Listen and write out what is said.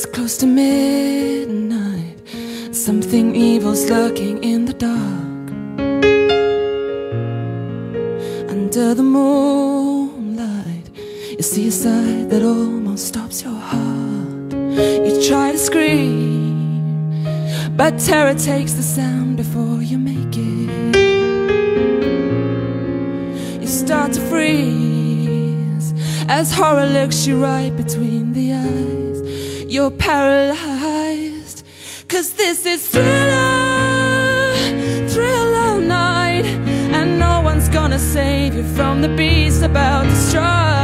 It's close to midnight. Something evil's lurking in the dark. Under the moonlight, you see a sight that almost stops your heart. You try to scream, but terror takes the sound before you make it. You start to freeze as horror looks you right between the eyes. You're paralyzed, 'cause this is Thriller, Thriller night. And no one's gonna save you from the beast about to strike.